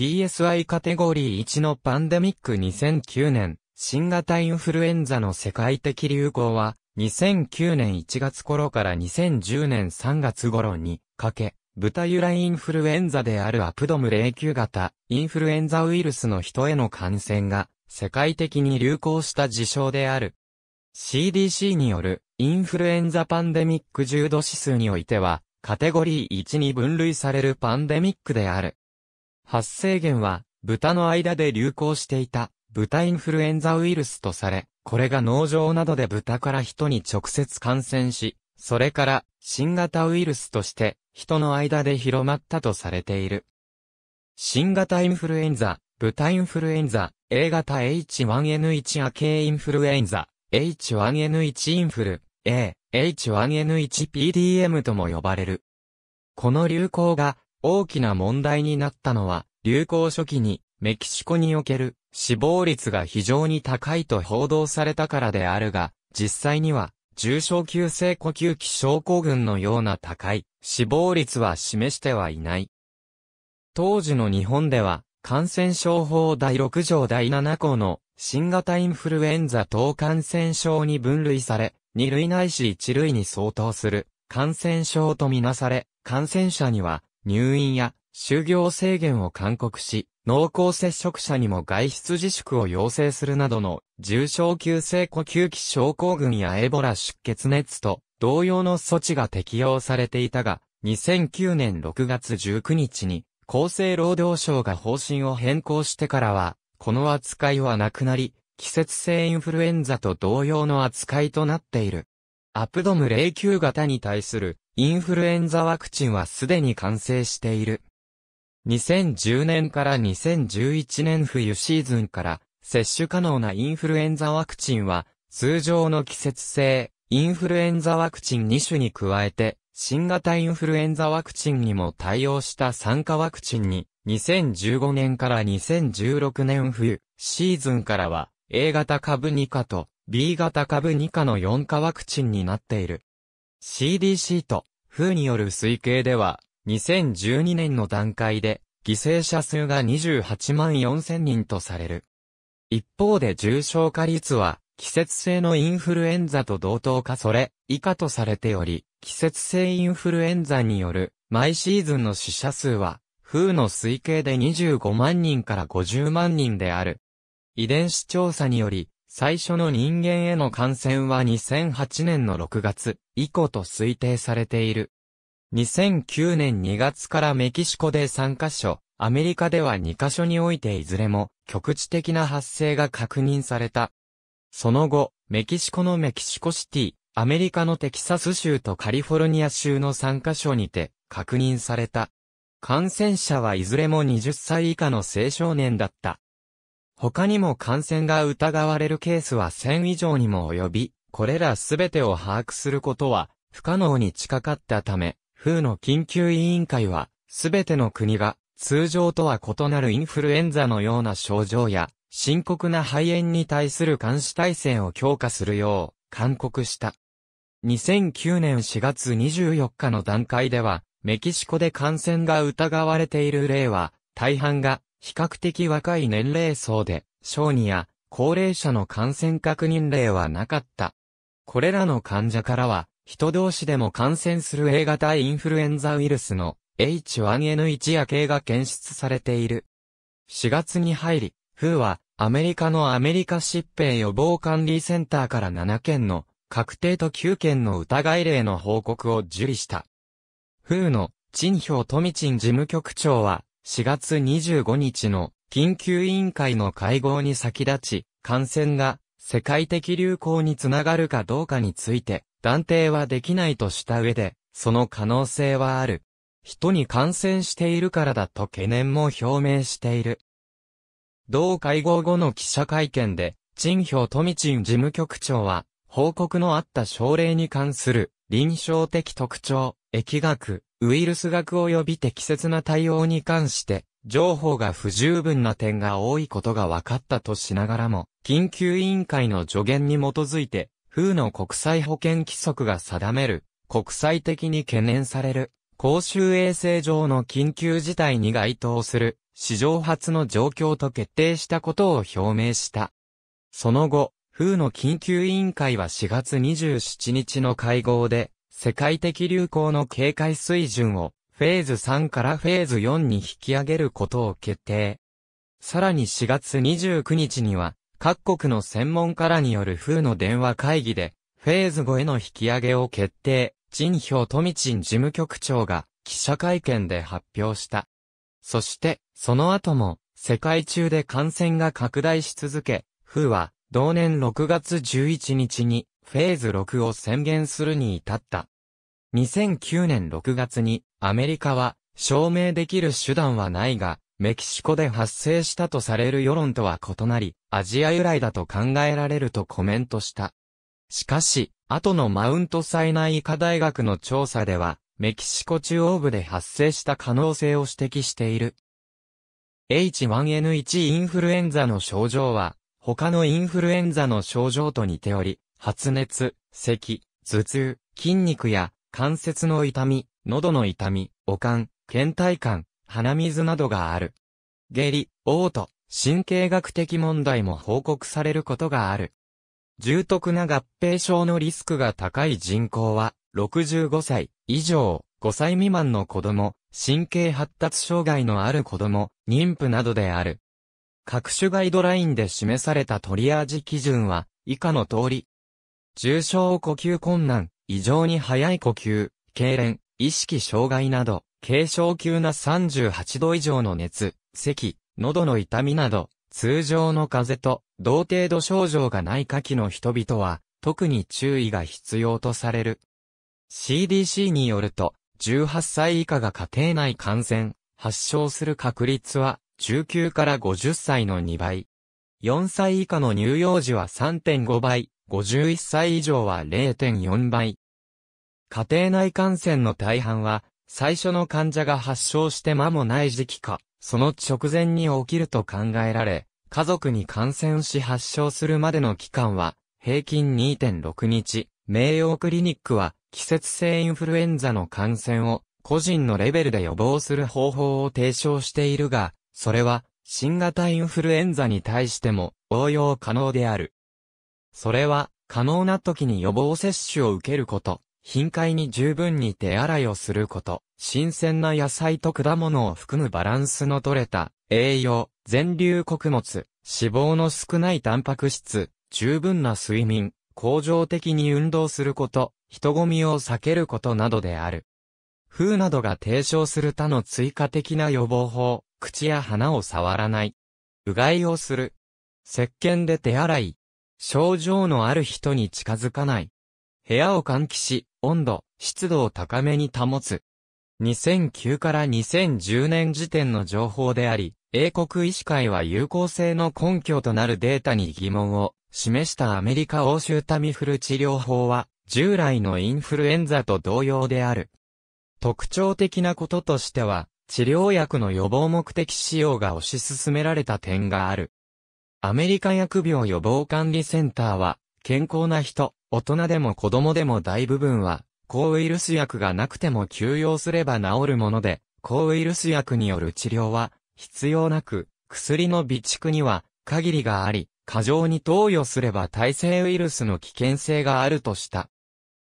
PSI カテゴリー1のパンデミック2009年、新型インフルエンザの世界的流行は、2009年1月頃から2010年3月頃にかけ、豚由来インフルエンザであるAPDM09型インフルエンザウイルスの人への感染が世界的に流行した事象である。CDC によるインフルエンザパンデミック重度指数においては、カテゴリー1に分類されるパンデミックである。発生源は、豚の間で流行していた、豚インフルエンザウイルスとされ、これが農場などで豚から人に直接感染し、それから、新型ウイルスとして、人の間で広まったとされている。新型インフルエンザ、豚インフルエンザ、A 型 H1N1 A系インフルエンザ、H1N1 インフル、A、H1N1pdm とも呼ばれる。この流行が、大きな問題になったのは、流行初期にメキシコにおける死亡率が非常に高いと報道されたからであるが、実際には重症急性呼吸器症候群のような高い死亡率は示してはいない。当時の日本では感染症法第6条第7項の新型インフルエンザ等感染症に分類され、2類ないし1類に相当する感染症とみなされ、感染者には入院や就業制限を勧告し、濃厚接触者にも外出自粛を要請するなどの重症急性呼吸器症候群やエボラ出血熱と同様の措置が適用されていたが、2009年6月19日に厚生労働省が方針を変更してからは、この扱いはなくなり、季節性インフルエンザと同様の扱いとなっている。APDM09型に対するインフルエンザワクチンはすでに完成している。2010年から2011年冬シーズンから接種可能なインフルエンザワクチンは通常の季節性インフルエンザワクチン2種に加えて新型インフルエンザワクチンにも対応した3価ワクチンに2015年から2016年冬シーズンからは A 型株2価とB 型株2価の4価ワクチンになっている。CDC とWHOによる推計では、2012年の段階で、犠牲者数が28万4000人とされる。一方で重症化率は、季節性のインフルエンザと同等かそれ以下とされており、季節性インフルエンザによる毎シーズンの死者数は、WHOの推計で25万人から50万人である。遺伝子調査により、最初の人間への感染は2008年の6月以降と推定されている。2009年2月からメキシコで3カ所、アメリカでは2カ所においていずれも局地的な発生が確認された。その後、メキシコのメキシコシティ、アメリカのテキサス州とカリフォルニア州の3カ所にて確認された。感染者はいずれも20歳以下の青少年だった。他にも感染が疑われるケースは1000以上にも及び、これらすべてを把握することは不可能に近かったため、WHOの緊急委員会は、すべての国が通常とは異なるインフルエンザのような症状や、深刻な肺炎に対する監視体制を強化するよう勧告した。2009年4月24日の段階では、メキシコで感染が疑われている例は、大半が、比較的若い年齢層で、小児や高齢者の感染確認例はなかった。これらの患者からは、人同士でも感染する A 型インフルエンザウイルスの H1N1 や A系が検出されている。4月に入り、WHOはアメリカのアメリカ疾病予防管理センターから7件の確定と9件の疑い例の報告を受理した。WHOの陳兵富陳事務局長は、4月25日の緊急委員会の会合に先立ち、感染が世界的流行につながるかどうかについて断定はできないとした上で、その可能性はある。人に感染しているからだと懸念も表明している。同会合後の記者会見で、陳兵富陳事務局長は、報告のあった症例に関する臨床的特徴、疫学、ウイルス学及び適切な対応に関して、情報が不十分な点が多いことが分かったとしながらも、緊急委員会の助言に基づいて、WHOの国際保健規則が定める、国際的に懸念される、公衆衛生上の緊急事態に該当する、史上初の状況と決定したことを表明した。その後、WHO の緊急委員会は4月27日の会合で、世界的流行の警戒水準をフェーズ3からフェーズ4に引き上げることを決定。さらに4月29日には、各国の専門家らによるWHOの電話会議で、フェーズ5への引き上げを決定、陳兵富鎮事務局長が記者会見で発表した。そして、その後も、世界中で感染が拡大し続け、WHOは、同年6月11日に、フェーズ6を宣言するに至った。2009年6月に、アメリカは、証明できる手段はないが、メキシコで発生したとされる世論とは異なり、アジア由来だと考えられるとコメントした。しかし、後のマウントサイナイ医科大学の調査では、メキシコ中央部で発生した可能性を指摘している。H1N1 インフルエンザの症状は、他のインフルエンザの症状と似ており、発熱、咳、頭痛、筋肉や関節の痛み、喉の痛み、悪寒、倦怠感、鼻水などがある。下痢、嘔吐、神経学的問題も報告されることがある。重篤な合併症のリスクが高い人口は、65歳以上、5歳未満の子供、神経発達障害のある子供、妊婦などである。各種ガイドラインで示されたトリアージ基準は、以下の通り。重症呼吸困難、異常に早い呼吸、痙攣、意識障害など。軽症級な38度以上の熱、咳、喉の痛みなど、通常の風邪と同程度症状がない下記の人々は、特に注意が必要とされる。CDC によると、18歳以下が家庭内感染、発症する確率は、19から50歳の2倍。4歳以下の乳幼児は 3.5 倍、51歳以上は 0.4 倍。家庭内感染の大半は、最初の患者が発症して間もない時期か、その直前に起きると考えられ、家族に感染し発症するまでの期間は、平均 2.6 日。名誉クリニックは、季節性インフルエンザの感染を、個人のレベルで予防する方法を提唱しているが、それは、新型インフルエンザに対しても、応用可能である。それは、可能な時に予防接種を受けること。頻回に十分に手洗いをすること、新鮮な野菜と果物を含むバランスの取れた栄養、全粒穀物、脂肪の少ないタンパク質、十分な睡眠、恒常的に運動すること、人混みを避けることなどである。WHOなどが提唱する他の追加的な予防法、口や鼻を触らない。うがいをする。石鹸で手洗い。症状のある人に近づかない。部屋を換気し、温度、湿度を高めに保つ。2009から2010年時点の情報であり、英国医師会は有効性の根拠となるデータに疑問を示したアメリカ欧州タミフル治療法は、従来のインフルエンザと同様である。特徴的なこととしては、治療薬の予防目的使用が推し進められた点がある。アメリカ疫病予防管理センターは、健康な人、大人でも子供でも大部分は、抗ウイルス薬がなくても休養すれば治るもので、抗ウイルス薬による治療は必要なく、薬の備蓄には限りがあり、過剰に投与すれば耐性ウイルスの危険性があるとした。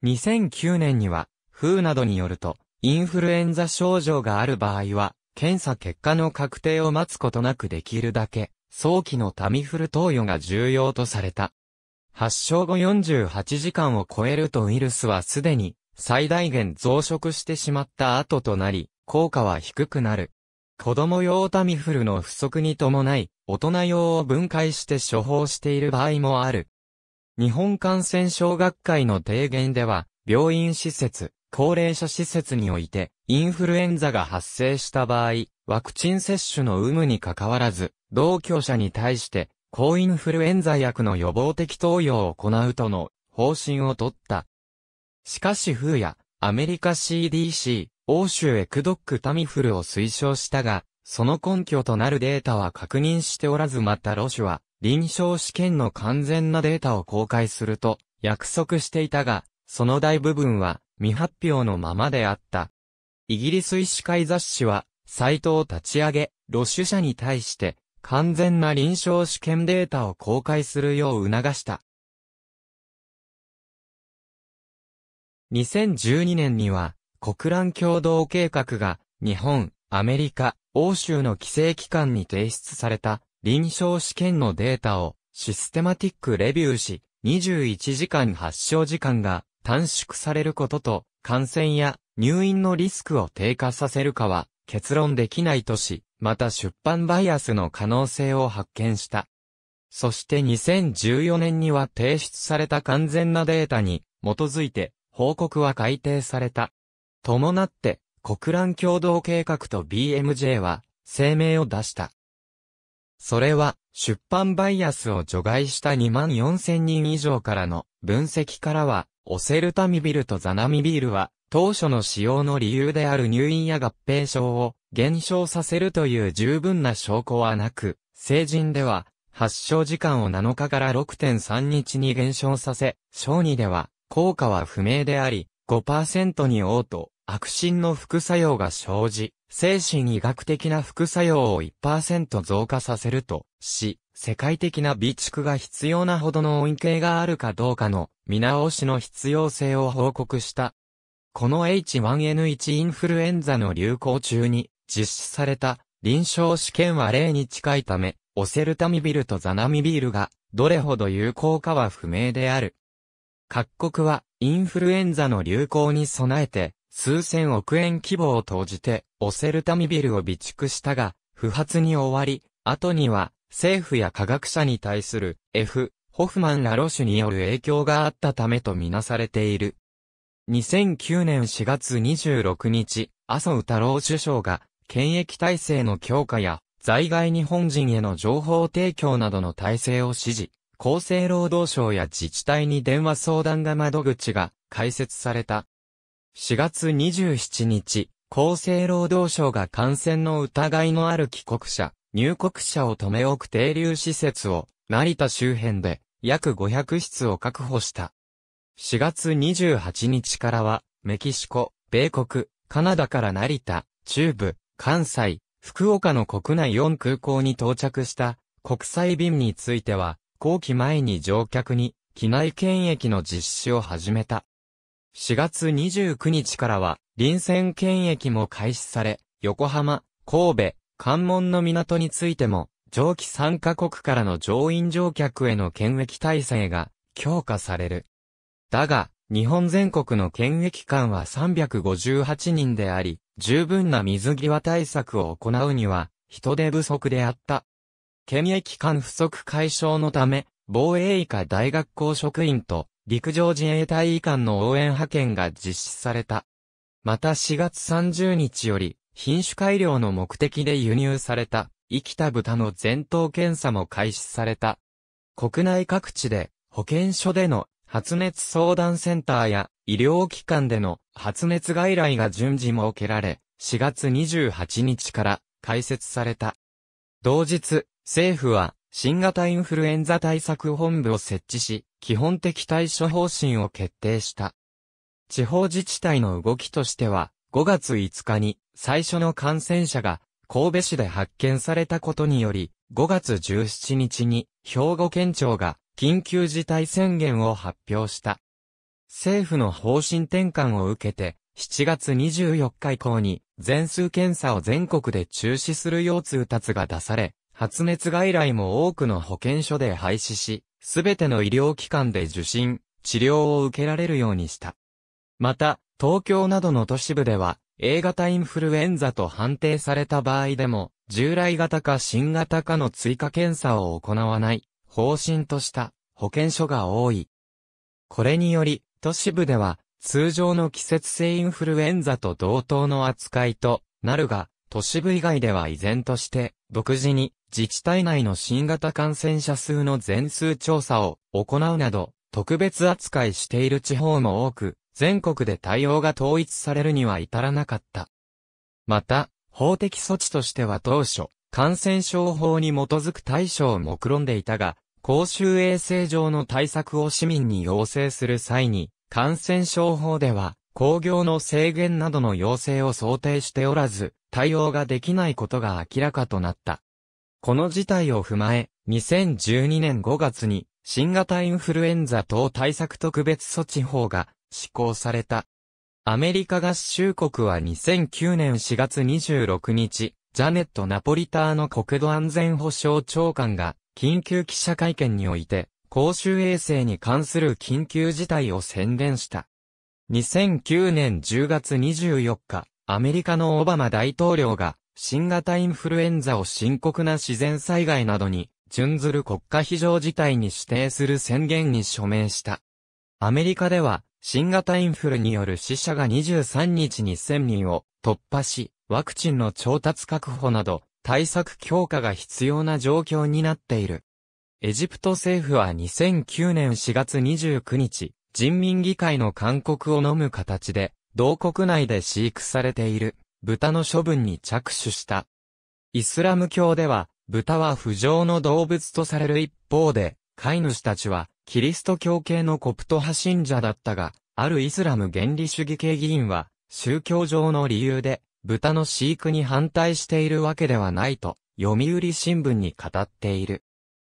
2009年には、WHOなどによると、インフルエンザ症状がある場合は、検査結果の確定を待つことなくできるだけ、早期のタミフル投与が重要とされた。発症後48時間を超えるとウイルスはすでに最大限増殖してしまった後となり、効果は低くなる。子供用タミフルの不足に伴い、大人用を分解して処方している場合もある。日本感染症学会の提言では、病院施設、高齢者施設において、インフルエンザが発生した場合、ワクチン接種の有無に関わらず、同居者に対して、抗インフルエンザ薬の予防的投与を行うとの方針を取った。しかしWHOやアメリカ CDC、欧州エクドックタミフルを推奨したが、その根拠となるデータは確認しておらず、またロシュは臨床試験の完全なデータを公開すると約束していたが、その大部分は未発表のままであった。イギリス医師会雑誌はサイトを立ち上げ、ロシュ社に対して完全な臨床試験データを公開するよう促した。2012年には国連共同計画が日本、アメリカ、欧州の規制機関に提出された臨床試験のデータをシステマティックレビューし、21時間発症時間が短縮されることと感染や入院のリスクを低下させるかは結論できないとし、また出版バイアスの可能性を発見した。そして2014年には提出された完全なデータに基づいて報告は改定された。伴って、国連共同計画と BMJ は声明を出した。それは出版バイアスを除外した 24,000 人以上からの分析からはオセルタミビルとザナミビールは当初の使用の理由である入院や合併症を減少させるという十分な証拠はなく、成人では発症時間を7日から 6.3 日に減少させ、小児では効果は不明であり、5% に応と悪心の副作用が生じ、精神医学的な副作用を 1% 増加させるとし、世界的な備蓄が必要なほどの恩恵があるかどうかの見直しの必要性を報告した。この H1N1 インフルエンザの流行中に実施された臨床試験は例に近いため、オセルタミビルとザナミビールがどれほど有効かは不明である。各国はインフルエンザの流行に備えて数千億円規模を投じてオセルタミビルを備蓄したが不発に終わり、後には政府や科学者に対する F. ホフマン・ラロシュによる影響があったためとみなされている。2009年4月26日、麻生太郎首相が検疫体制の強化や在外日本人への情報提供などの体制を指示。厚生労働省や自治体に電話相談窓口が開設された。4月27日、厚生労働省が感染の疑いのある帰国者、入国者を留め置く停留施設を成田周辺で約500室を確保した。4月28日からは、メキシコ、米国、カナダから成田、中部、関西、福岡の国内4空港に到着した国際便については、後期前に乗客に機内検疫の実施を始めた。4月29日からは臨船検疫も開始され、横浜、神戸、関門の港についても上記3カ国からの乗員乗客への検疫体制が強化される。だが、日本全国の検疫官は358人であり、十分な水際対策を行うには人手不足であった。検疫官不足解消のため、防衛医科大学校職員と陸上自衛隊医官の応援派遣が実施された。また4月30日より、品種改良の目的で輸入された生きた豚の前頭検査も開始された。国内各地で保健所での発熱相談センターや医療機関での発熱外来が順次設けられ、4月28日から開設された。同日、政府は新型インフルエンザ対策本部を設置し、基本的対処方針を決定した。地方自治体の動きとしては、5月5日に最初の感染者が神戸市で発見されたことにより、5月17日に兵庫県庁が緊急事態宣言を発表した。政府の方針転換を受けて、7月24日以降に全数検査を全国で中止するよう通達が出され、発熱外来も多くの保健所で廃止し、すべての医療機関で受診、治療を受けられるようにした。また、東京などの都市部では、A 型インフルエンザと判定された場合でも、従来型か新型かの追加検査を行わない、方針とした保健所が多い。これにより、都市部では、通常の季節性インフルエンザと同等の扱いとなるが、都市部以外では依然として、独自に、自治体内の新型感染者数の全数調査を行うなど、特別扱いしている地方も多く、全国で対応が統一されるには至らなかった。また、法的措置としては当初、感染症法に基づく対処を目論んでいたが、公衆衛生上の対策を市民に要請する際に、感染症法では、興行の制限などの要請を想定しておらず、対応ができないことが明らかとなった。この事態を踏まえ、2012年5月に新型インフルエンザ等対策特別措置法が施行された。アメリカ合衆国は2009年4月26日、ジャネット・ナポリターノ国土安全保障長官が緊急記者会見において、公衆衛生に関する緊急事態を宣言した。2009年10月24日、アメリカのオバマ大統領が新型インフルエンザを深刻な自然災害などに準ずる国家非常事態に指定する宣言に署名した。アメリカでは、新型インフルによる死者が23日に1000人を突破し、ワクチンの調達確保など対策強化が必要な状況になっている。エジプト政府は2009年4月29日、人民議会の勧告を飲む形で、同国内で飼育されている豚の処分に着手した。イスラム教では、豚は不浄の動物とされる一方で、飼い主たちは、キリスト教系のコプト派信者だったが、あるイスラム原理主義系議員は、宗教上の理由で、豚の飼育に反対しているわけではないと、読売新聞に語っている。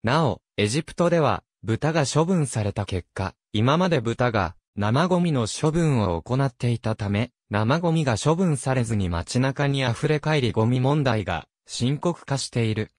なお、エジプトでは、豚が処分された結果、今まで豚が生ゴミの処分を行っていたため、生ゴミが処分されずに街中に溢れかえりゴミ問題が深刻化している。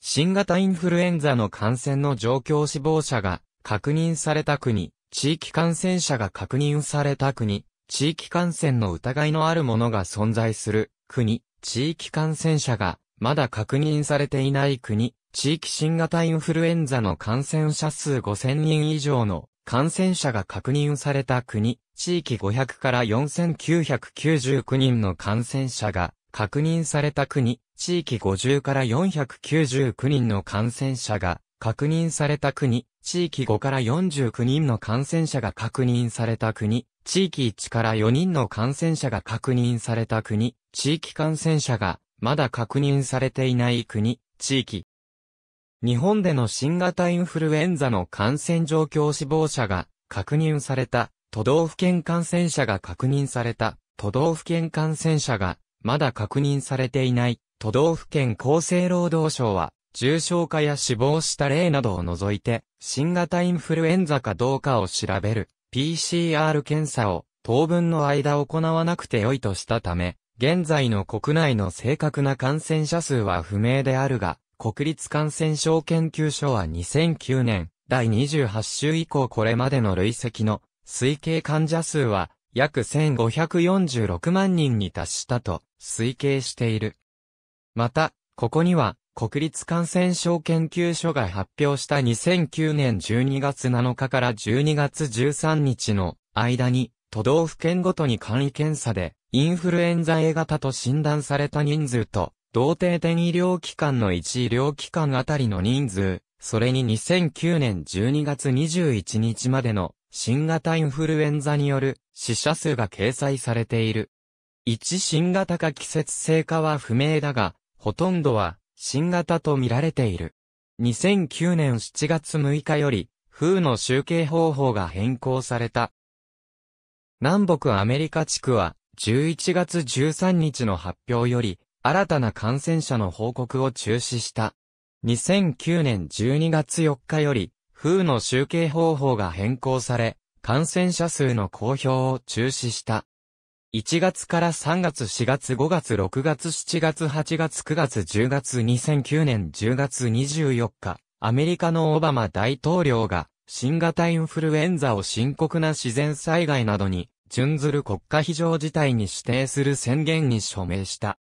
新型インフルエンザの感染の状況死亡者が確認された国、地域感染者が確認された国、地域感染の疑いのあるものが存在する国、地域感染者がまだ確認されていない国、地域新型インフルエンザの感染者数5000人以上の感染者が確認された国、地域500から4999人の感染者が確認された国、地域50から499人の感染者が確認された国、地域5から49人の感染者が確認された国、地域1から4人の感染者が確認された国、地域感染者がまだ確認されていない国、地域。日本での新型インフルエンザの感染状況死亡者が確認された、都道府県感染者が確認された、都道府県感染者がまだ確認されていない。都道府県厚生労働省は、重症化や死亡した例などを除いて、新型インフルエンザかどうかを調べる PCR 検査を当分の間行わなくてよいとしたため、現在の国内の正確な感染者数は不明であるが、国立感染症研究所は2009年第28週以降これまでの累積の推計患者数は約1546万人に達したと推計している。また、ここには、国立感染症研究所が発表した2009年12月7日から12月13日の間に、都道府県ごとに簡易検査で、インフルエンザ A 型と診断された人数と、同定点医療機関の1医療機関あたりの人数、それに2009年12月21日までの、新型インフルエンザによる死者数が掲載されている。一新型か季節性かは不明だが、ほとんどは新型と見られている。2009年7月6日より、WHOの集計方法が変更された。南北アメリカ地区は、11月13日の発表より、新たな感染者の報告を中止した。2009年12月4日より、WHOの集計方法が変更され、感染者数の公表を中止した。1月から3月4月5月6月7月8月9月10月2009年10月24日、アメリカのオバマ大統領が新型インフルエンザを深刻な自然災害などに準ずる国家非常事態に指定する宣言に署名した。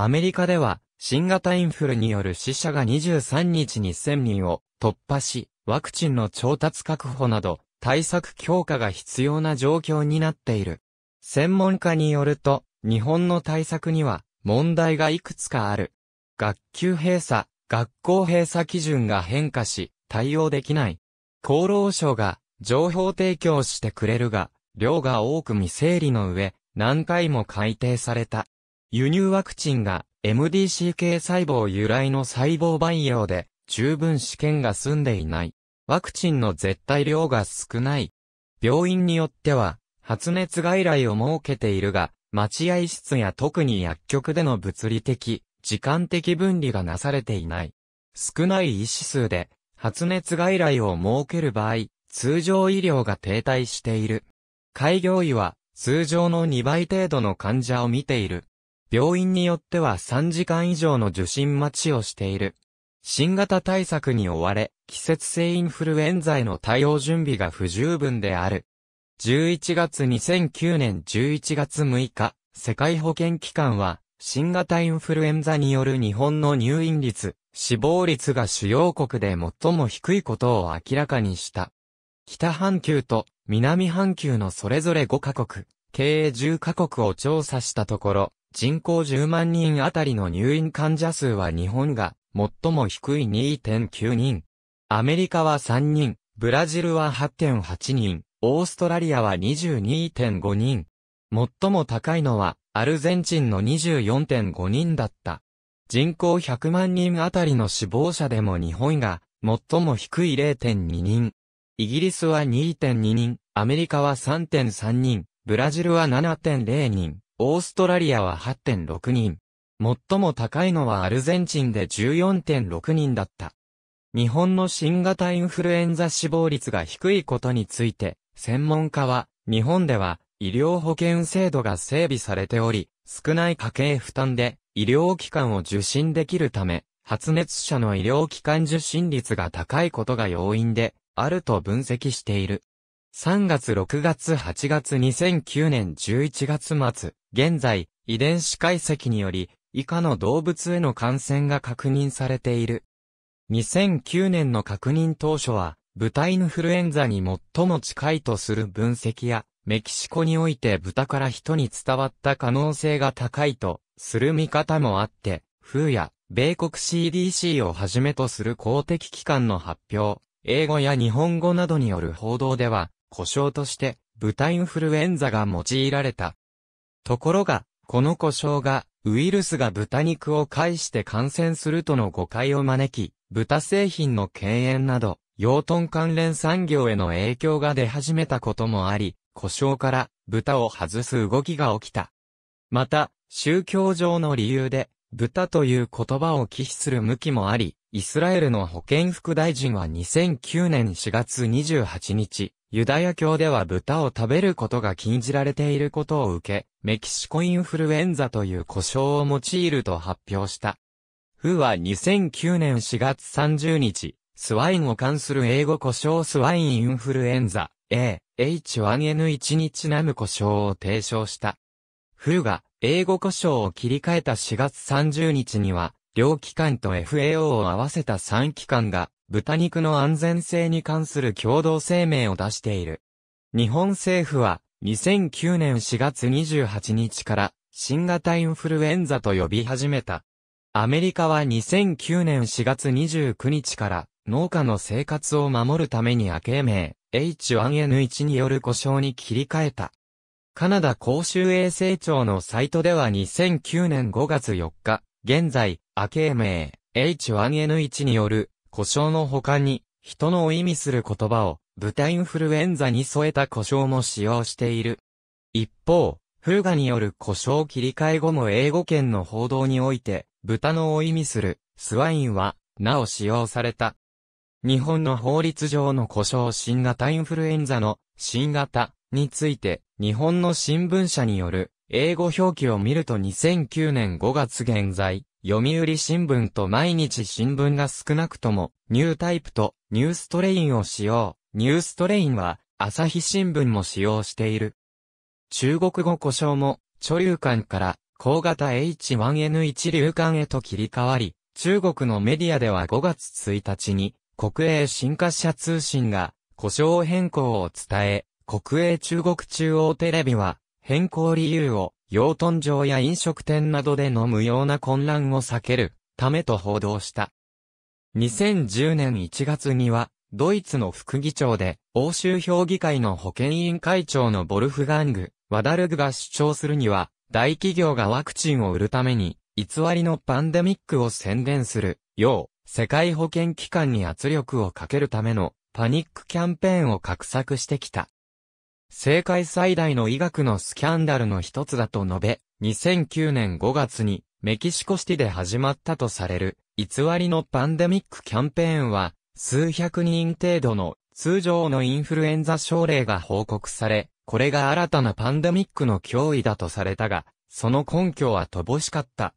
アメリカでは新型インフルによる死者が23日に1000人を突破し、ワクチンの調達確保など対策強化が必要な状況になっている。専門家によると、日本の対策には問題がいくつかある。学級閉鎖、学校閉鎖基準が変化し、対応できない。厚労省が情報提供してくれるが、量が多く未整理の上、何回も改定された。輸入ワクチンが MDCK 細胞由来の細胞培養で、十分試験が済んでいない。ワクチンの絶対量が少ない。病院によっては、発熱外来を設けているが、待合室や特に薬局での物理的、時間的分離がなされていない。少ない医師数で、発熱外来を設ける場合、通常医療が停滞している。開業医は、通常の2倍程度の患者を見ている。病院によっては3時間以上の受診待ちをしている。新型対策に追われ、季節性インフルエンザへの対応準備が不十分である。11月2009年11月6日、世界保健機関は、新型インフルエンザによる日本の入院率、死亡率が主要国で最も低いことを明らかにした。北半球と南半球のそれぞれ5カ国、計10カ国を調査したところ、人口10万人あたりの入院患者数は日本が、最も低い 2.9 人。アメリカは3人、ブラジルは 8.8 人、オーストラリアは 22.5 人。最も高いのはアルゼンチンの 24.5 人だった。人口100万人あたりの死亡者でも日本が最も低い 0.2 人。イギリスは 2.2 人、アメリカは 3.3 人、ブラジルは 7.0 人、オーストラリアは 8.6 人。最も高いのはアルゼンチンで 14.6 人だった。日本の新型インフルエンザ死亡率が低いことについて、専門家は、日本では医療保険制度が整備されており、少ない家計負担で医療機関を受診できるため、発熱者の医療機関受診率が高いことが要因であると分析している。3月6月8月2009年11月末、現在、遺伝子解析により、以下の動物への感染が確認されている。2009年の確認当初は、豚インフルエンザに最も近いとする分析や、メキシコにおいて豚から人に伝わった可能性が高いとする見方もあって、WHOや米国 CDC をはじめとする公的機関の発表、英語や日本語などによる報道では、呼称として豚インフルエンザが用いられた。ところが、この呼称が、ウイルスが豚肉を介して感染するとの誤解を招き、豚製品の敬遠など、養豚関連産業への影響が出始めたこともあり、呼称から豚を外す動きが起きた。また、宗教上の理由で、豚という言葉を忌避する向きもあり、イスラエルの保健副大臣は2009年4月28日、ユダヤ教では豚を食べることが禁じられていることを受け、メキシコインフルエンザという呼称を用いると発表した。WHOは2009年4月30日、スワインを冠する英語呼称スワインインフルエンザ、A(H1N1)にちなむ呼称を提唱した。WHOが英語呼称を切り替えた4月30日には、両機関と FAO を合わせた3機関が、豚肉の安全性に関する共同声明を出している。日本政府は2009年4月28日から新型インフルエンザと呼び始めた。アメリカは2009年4月29日から農家の生活を守るために明名 H1N1 による呼称に切り替えた。カナダ公衆衛生庁のサイトでは2009年5月4日、現在明名 H1N1 による呼称の他に、人の意味する言葉を、豚インフルエンザに添えた呼称も使用している。一方、WHOがによる呼称切り替え後も英語圏の報道において、豚のを意味する、スワインは、なお使用された。日本の法律上の呼称新型インフルエンザの、新型について、日本の新聞社による、英語表記を見ると2009年5月現在、読売新聞と毎日新聞が少なくとも、ニュータイプとニューストレインを使用。ニューストレインは、朝日新聞も使用している。中国語呼称も、著流漢から、後型 H1N1 流漢へと切り替わり、中国のメディアでは5月1日に、国営新華社通信が、呼称変更を伝え、国営中国中央テレビは、変更理由を、養豚場や飲食店などでの無用な混乱を避けるためと報道した。2010年1月には、ドイツの副議長で、欧州評議会の保健委員会長のボルフガング・ワダルグが主張するには、大企業がワクチンを売るために、偽りのパンデミックを宣伝する、よう、世界保健機関に圧力をかけるための、パニックキャンペーンを画策してきた。政界最大の医学のスキャンダルの一つだと述べ、2009年5月にメキシコシティで始まったとされる偽りのパンデミックキャンペーンは、数百人程度の通常のインフルエンザ症例が報告され、これが新たなパンデミックの脅威だとされたが、その根拠は乏しかった。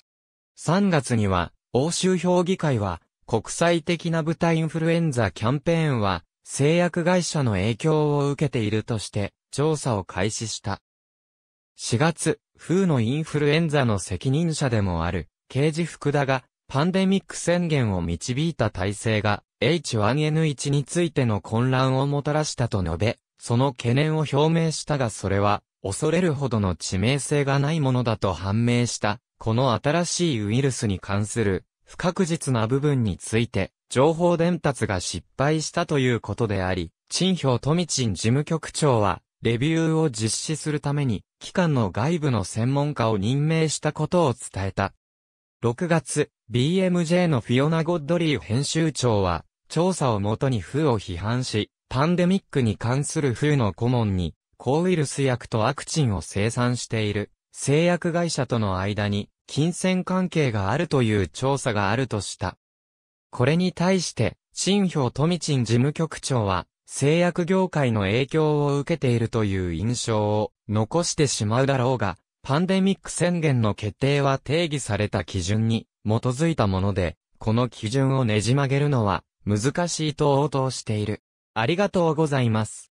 3月には、欧州評議会は、国際的な豚インフルエンザキャンペーンは、製薬会社の影響を受けているとして、調査を開始した。4月、WHOのインフルエンザの責任者でもある、刑事福田が、パンデミック宣言を導いた体制が、H1N1 についての混乱をもたらしたと述べ、その懸念を表明したがそれは、恐れるほどの致命性がないものだと判明した。この新しいウイルスに関する不確実な部分について情報伝達が失敗したということであり、陳兵富珍事務局長はレビューを実施するために機関の外部の専門家を任命したことを伝えた。6月、BMJ のフィオナ・ゴッドリー編集長は調査をもとにWHOを批判し、パンデミックに関するWHOの顧問に抗ウイルス薬とワクチンを生産している。製薬会社との間に金銭関係があるという調査があるとした。これに対して、陳兵富珍事務局長は、製薬業界の影響を受けているという印象を残してしまうだろうが、パンデミック宣言の決定は定義された基準に基づいたもので、この基準をねじ曲げるのは難しいと応答している。ありがとうございます。